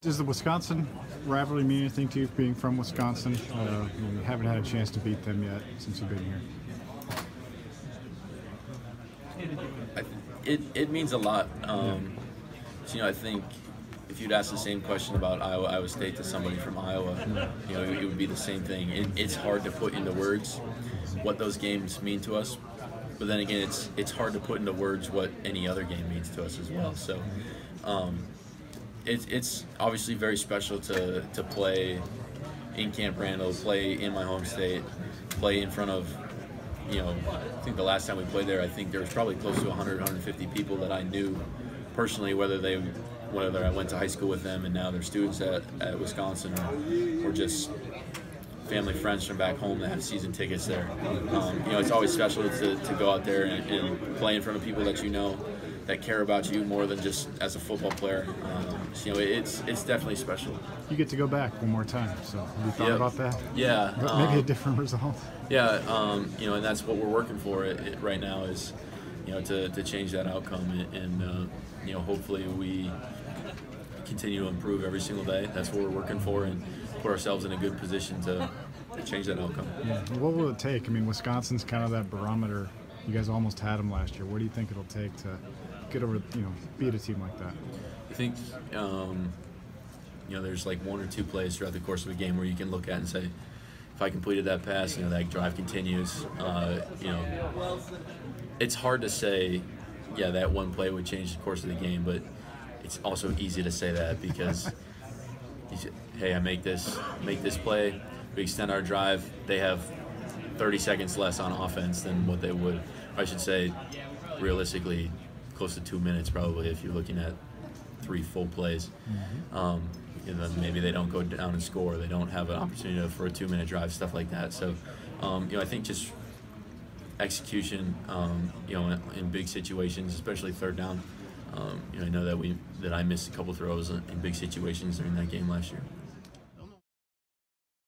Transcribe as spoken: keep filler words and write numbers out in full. Does the Wisconsin rivalry mean anything to you, being from Wisconsin? Uh, you know, we haven't had a chance to beat them yet since you've been here. It, it means a lot. Um, yeah. You know, I think if you'd ask the same question about Iowa, Iowa State to somebody from Iowa, you know, it would be the same thing. It, it's hard to put into words what those games mean to us. But then again, it's it's hard to put into words what any other game means to us as well. So. Um, It's, it's obviously very special to, to play in Camp Randall, play in my home state, play in front of, you know, I think the last time we played there, I think there was probably close to one hundred, one hundred fifty people that I knew personally, whether they, whether I went to high school with them and now they're students at, at Wisconsin, or, or just family friends from back home that have season tickets there. Um, you know, it's always special to, to go out there and, and play in front of people that you know, that care about you more than just as a football player. Um, so, you know, it's it's definitely special. You get to go back one more time. So have you thought yeah. about that? Yeah. Maybe um, a different result. Yeah. Um, you know, and that's what we're working for it, it, right now is, you know, to, to change that outcome and, and uh, you know, hopefully we continue to improve every single day. That's what we're working for and put ourselves in a good position to change that outcome. Yeah. What will it take? I mean, Wisconsin's kind of that barometer. You guys almost had them last year. What do you think it'll take to get over, you know, beat a team like that? I think, um, you know, there's like one or two plays throughout the course of a game where you can look at and say, if I completed that pass, you know, that drive continues. Uh, you know, it's hard to say, yeah, that one play would change the course of the game, but it's also easy to say that because, you say, hey, I make this, make this play, we extend our drive, they have thirty seconds less on offense than what they would, I should say, realistically, close to two minutes probably if you're looking at three full plays. Mm-hmm. um, and then maybe they don't go down and score, they don't have an opportunity for a two minute drive, stuff like that. So, um, you know, I think just execution, um, you know, in, in big situations, especially third down. Um, you know, I know that we that I missed a couple throws in big situations during that game last year.